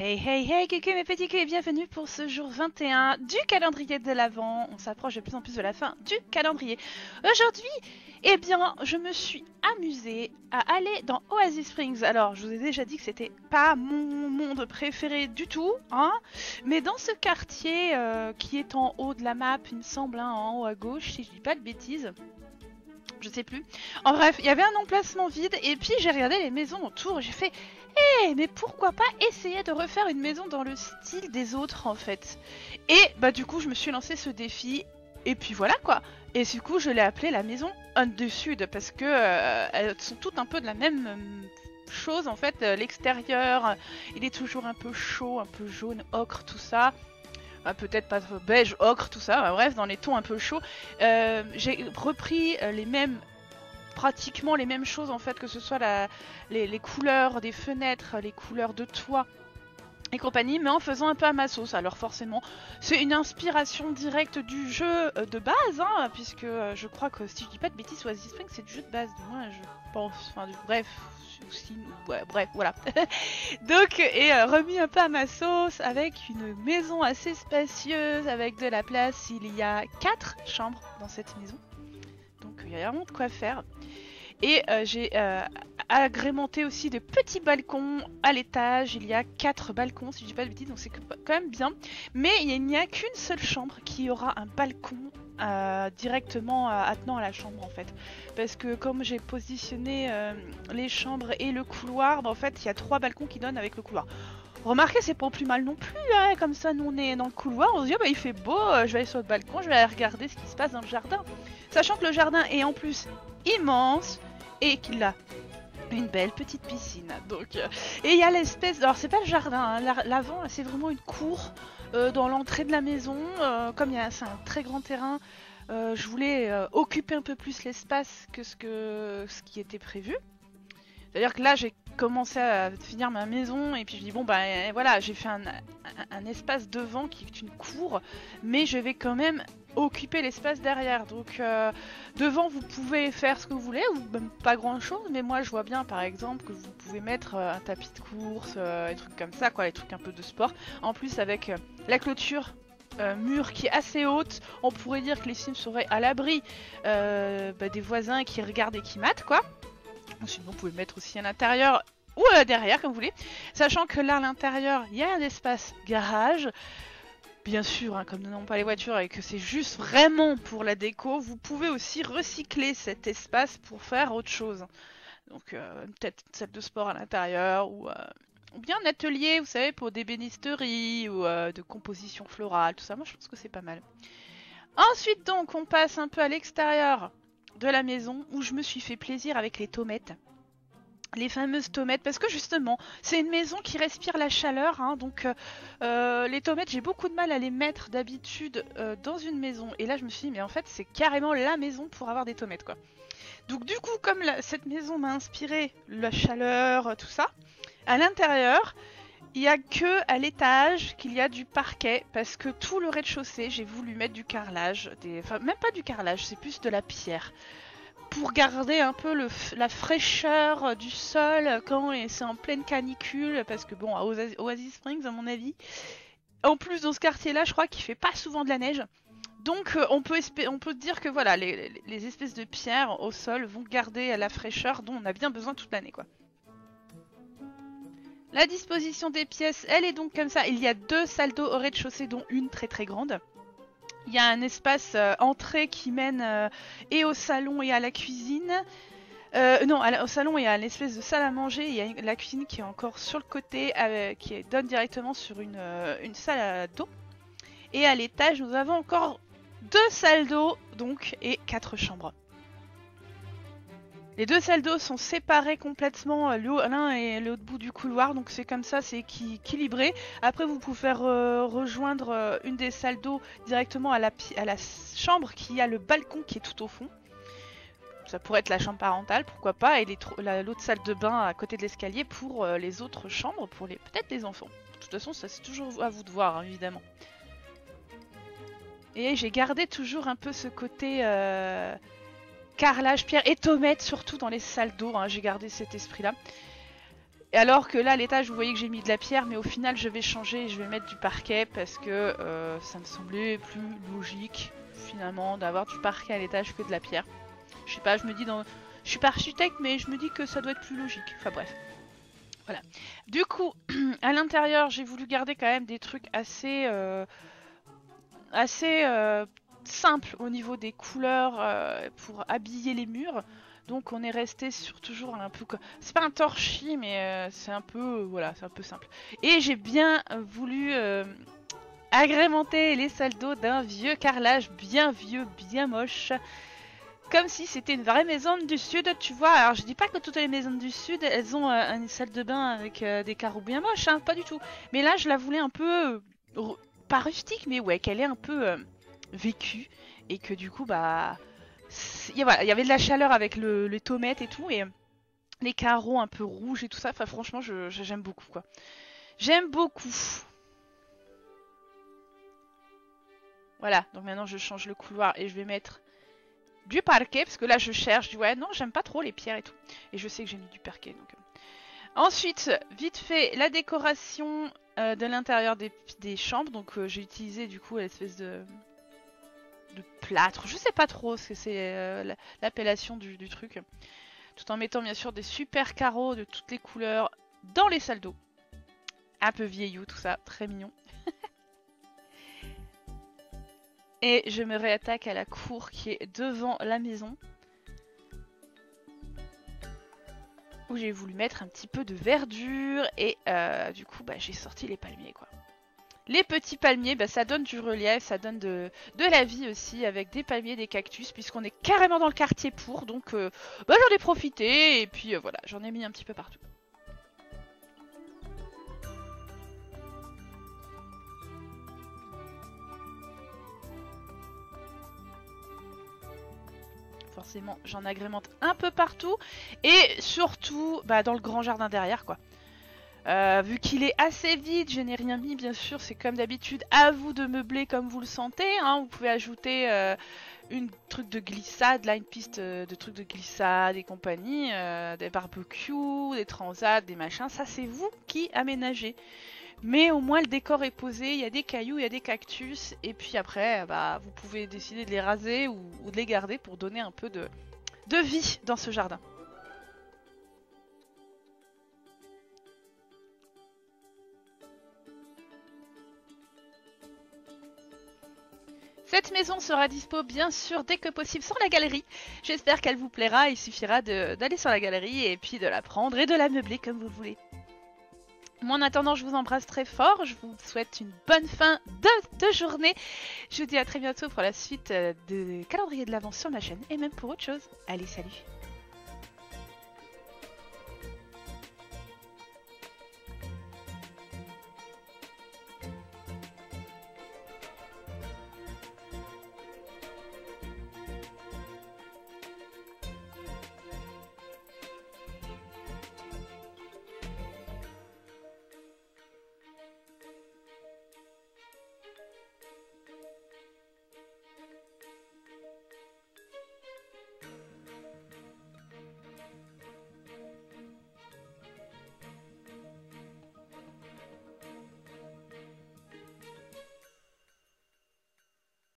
Hey, coucou mes petits culs et bienvenue pour ce jour 21 du calendrier de l'Avent. On s'approche de plus en plus de la fin du calendrier. Aujourd'hui, eh bien, je me suis amusée à aller dans Oasis Springs. Alors, je vous ai déjà dit que c'était pas mon monde préféré du tout, hein, mais dans ce quartier qui est en haut de la map, il me semble, hein, en haut à gauche, si je dis pas de bêtises. Je sais plus. En bref, il y avait un emplacement vide et puis j'ai regardé les maisons autour et j'ai fait « Hey, mais pourquoi pas essayer de refaire une maison dans le style des autres en fait ?» Et bah du coup je me suis lancé ce défi et puis voilà quoi. Et du coup je l'ai appelée la maison du Sud parce que elles sont toutes un peu de la même chose en fait. L'extérieur, il est toujours un peu chaud, un peu jaune, ocre, tout ça. Peut-être pas beige, ocre, tout ça, bref, dans les tons un peu chauds. J'ai repris les mêmes, pratiquement les mêmes choses en fait, que ce soit les couleurs des fenêtres, les couleurs de toit et compagnie, mais en faisant un peu à ma sauce. Alors forcément, c'est une inspiration directe du jeu de base, hein, puisque je crois que, si je dis pas de bêtises, Oasis Springs c'est du jeu de base, du moins je pense, enfin bref... Ouais, bref, voilà. Donc, et remis un peu à ma sauce avec une maison assez spacieuse, avec de la place. Il y a 4 chambres dans cette maison. Donc, il y a vraiment de quoi faire. Et j'ai agrémenté aussi de petits balcons à l'étage. Il y a 4 balcons, si je dis pas de bêtises, donc c'est quand même bien. Mais il n'y a qu'une seule chambre qui aura un balcon directement attenant à la chambre en fait. Parce que comme j'ai positionné les chambres et le couloir, bah, en fait il y a 3 balcons qui donnent avec le couloir. Remarquez, c'est pas plus mal non plus, hein, comme ça nous on est dans le couloir, on se dit oh, bah, il fait beau, je vais aller sur le balcon, je vais aller regarder ce qui se passe dans le jardin. Sachant que le jardin est en plus immense et qu'il a une belle petite piscine. Donc, et il y a l'espèce... Alors c'est pas le jardin, hein, l'avant c'est vraiment une cour dans l'entrée de la maison. Comme c'est un très grand terrain, je voulais occuper un peu plus l'espace que ce qui était prévu. C'est-à-dire que là j'ai commencé à finir ma maison et puis je dis bon bah voilà, j'ai fait un espace devant qui est une cour, mais je vais quand même occuper l'espace derrière. Donc devant vous pouvez faire ce que vous voulez ou même pas grand chose, mais moi je vois bien par exemple que vous pouvez mettre un tapis de course, des trucs comme ça quoi, les trucs un peu de sport. En plus avec la clôture mur qui est assez haute, on pourrait dire que les Sims seraient à l'abri bah, des voisins qui regardent et qui matent quoi. Sinon vous pouvez mettre aussi à l'intérieur ou derrière comme vous voulez, sachant que là à l'intérieur il y a un espace garage. Bien sûr, hein, comme nous n'avons pas les voitures et que c'est juste vraiment pour la déco, vous pouvez aussi recycler cet espace pour faire autre chose. Donc peut-être une salle de sport à l'intérieur ou bien un atelier, vous savez, pour des bénisteries ou de composition florale, tout ça. Moi je pense que c'est pas mal. Ensuite donc on passe un peu à l'extérieur de la maison où je me suis fait plaisir avec les tomates. Les fameuses tomates, parce que justement c'est une maison qui respire la chaleur hein, donc les tomates j'ai beaucoup de mal à les mettre d'habitude dans une maison et là je me suis dit mais en fait c'est carrément la maison pour avoir des tomates quoi. Donc du coup comme cette maison m'a inspiré la chaleur tout ça, à l'intérieur il n'y a que à l'étage qu'il y a du parquet parce que tout le rez-de-chaussée j'ai voulu mettre du carrelage, enfin même pas du carrelage, c'est plus de la pierre. Pour garder un peu la fraîcheur du sol quand c'est en pleine canicule, parce que bon, à Oasis Springs, à mon avis, en plus dans ce quartier-là, je crois qu'il fait pas souvent de la neige. Donc on peut dire que voilà, les espèces de pierres au sol vont garder la fraîcheur dont on a bien besoin toute l'année, quoi. La disposition des pièces, elle est donc comme ça. Il y a 2 salles d'eau au rez-de-chaussée, dont une très très grande. Il y a un espace entrée qui mène et au salon et à la cuisine. Non, au salon il y a l'espèce de salle à manger. Il y a la cuisine qui est encore sur le côté, qui donne directement sur une salle d'eau. Et à l'étage, nous avons encore 2 salles d'eau donc et 4 chambres. Les 2 salles d'eau sont séparées complètement, l'un et l'autre bout du couloir, donc c'est comme ça, c'est équilibré. Après vous pouvez faire rejoindre une des salles d'eau directement à la chambre qui a le balcon qui est tout au fond. Ça pourrait être la chambre parentale, pourquoi pas, et l'autre salle de bain à côté de l'escalier pour les autres chambres, pour peut-être les enfants. De toute façon ça c'est toujours à vous de voir hein, évidemment. Et j'ai gardé toujours un peu ce côté... carrelage, pierre et tomates, surtout dans les salles d'eau, hein, j'ai gardé cet esprit-là. Et alors que là, à l'étage, vous voyez que j'ai mis de la pierre, mais au final, je vais changer et je vais mettre du parquet parce que ça me semblait plus logique, finalement, d'avoir du parquet à l'étage que de la pierre. Je sais pas, je me dis dans... Je suis pas architecte, mais je me dis que ça doit être plus logique. Enfin bref. Voilà. Du coup, à l'intérieur, j'ai voulu garder quand même des trucs assez... simple au niveau des couleurs pour habiller les murs, donc on est resté sur toujours un peu, c'est pas un torchis mais c'est un peu voilà, c'est un peu simple. Et j'ai bien voulu agrémenter les salles d'eau d'un vieux carrelage bien vieux, bien moche, comme si c'était une vraie maison du sud, tu vois. Alors je dis pas que toutes les maisons du sud elles ont une salle de bain avec des carreaux bien moches, hein, pas du tout, mais là je la voulais un peu pas rustique, mais ouais, qu'elle est un peu vécue, et que du coup, bah, voilà, il y avait de la chaleur avec les tomates et tout, et les carreaux un peu rouges et tout ça. Enfin, franchement, j'aime beaucoup, quoi. J'aime beaucoup. Voilà, donc maintenant je change le couloir et je vais mettre du parquet, parce que là je cherche, je dis ouais, non, j'aime pas trop les pierres et tout, et je sais que j'ai mis du parquet, donc. Ensuite, vite fait, la décoration de l'intérieur des chambres. Donc j'ai utilisé du coup l'espèce de plâtre. Je sais pas trop ce que c'est l'appellation du truc. Tout en mettant bien sûr des super carreaux de toutes les couleurs dans les salles d'eau. Un peu vieillot tout ça, très mignon. Et je me réattaque à la cour qui est devant la maison, où j'ai voulu mettre un petit peu de verdure et du coup bah, j'ai sorti les palmiers, quoi. Les petits palmiers, bah, ça donne du relief, ça donne de la vie aussi avec des palmiers, des cactus, puisqu'on est carrément dans le quartier pour, donc bah, j'en ai profité et puis voilà, j'en ai mis un petit peu partout. Forcément, j'en agrémente un peu partout et surtout bah, dans le grand jardin derrière, quoi. Vu qu'il est assez vide, je n'ai rien mis, bien sûr, c'est comme d'habitude, à vous de meubler comme vous le sentez, hein. Vous pouvez ajouter une truc de glissade, là, une piste de trucs de glissade et compagnie, des barbecues, des transats, des machins, ça c'est vous qui aménagez. Mais au moins le décor est posé, il y a des cailloux, il y a des cactus, et puis après bah, vous pouvez décider de les raser ou de les garder pour donner un peu de vie dans ce jardin. Cette maison sera dispo bien sûr dès que possible sur la galerie. J'espère qu'elle vous plaira, il suffira d'aller sur la galerie et puis de la prendre et de la meubler comme vous voulez. Moi, en attendant, je vous embrasse très fort, je vous souhaite une bonne fin de journée. Je vous dis à très bientôt pour la suite du calendrier de l'avance sur ma chaîne et même pour autre chose. Allez, salut!